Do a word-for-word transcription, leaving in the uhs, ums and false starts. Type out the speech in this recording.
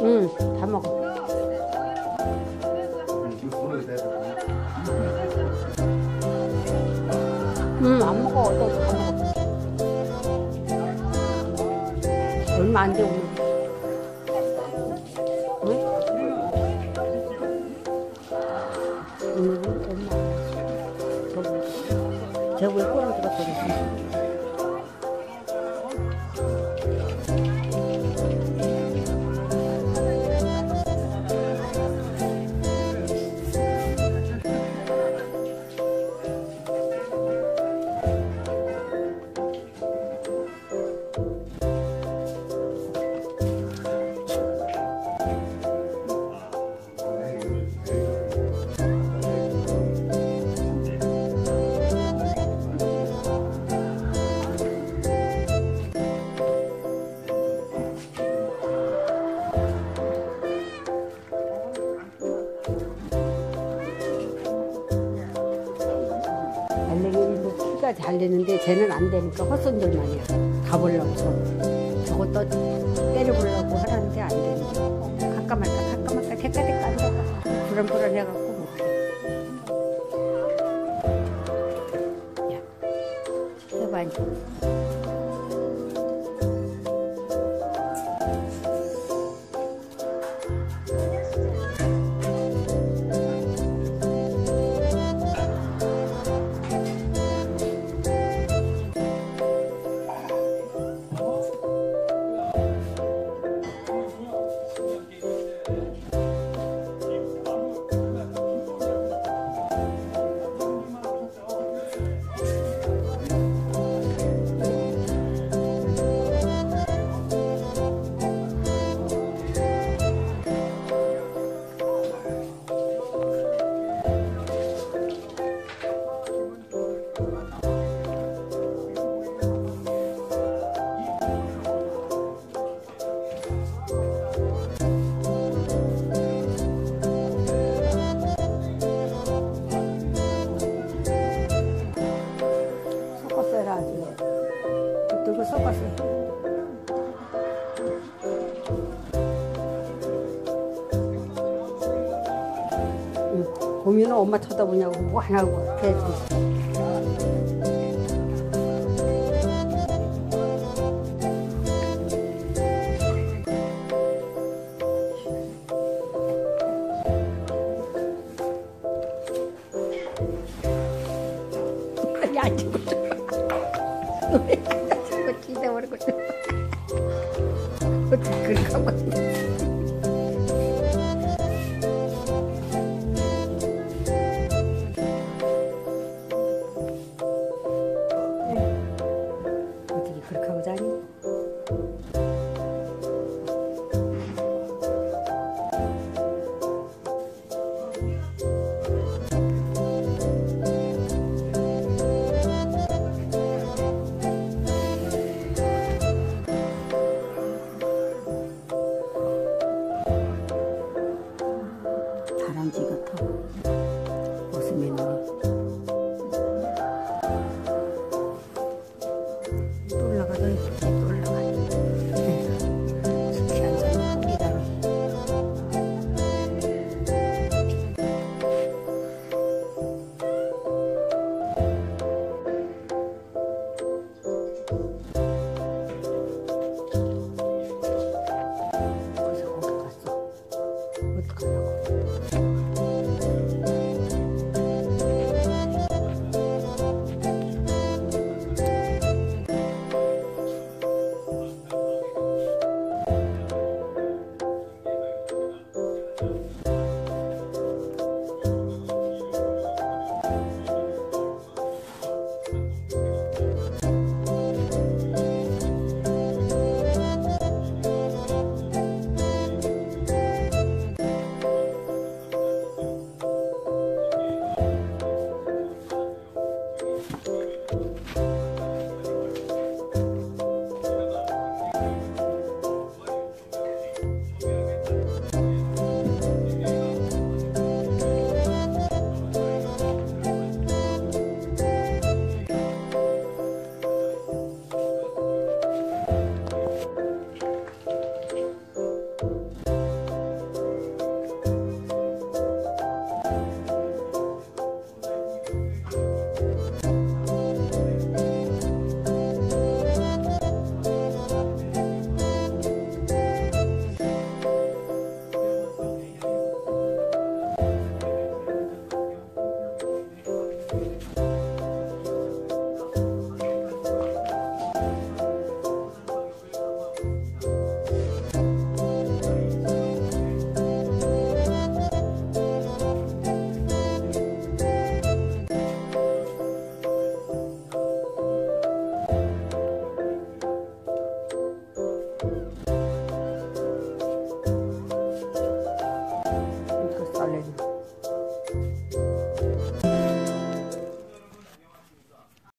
응, 다 먹어. 응, 안 먹어. 어때? 다 먹어. 얼마 안 돼, 오늘. 응? 오늘은 얼마? 저거 왜 꼬랑지가 떨어졌어? 잘 되는데 쟤는 안 되니까 헛손들만이야. 가보려고 저거 저것도 때려보려고 하는데 안 되니까 갈까 말까 갈까 말까 대까 대까 안 돼. 불안불안 해갖고 못해. 야, 해봐 이제. 고민은 엄마 쳐다보냐고 뭐 하냐고 대충. 야, 이거 좀. 왜? 그렇게 하고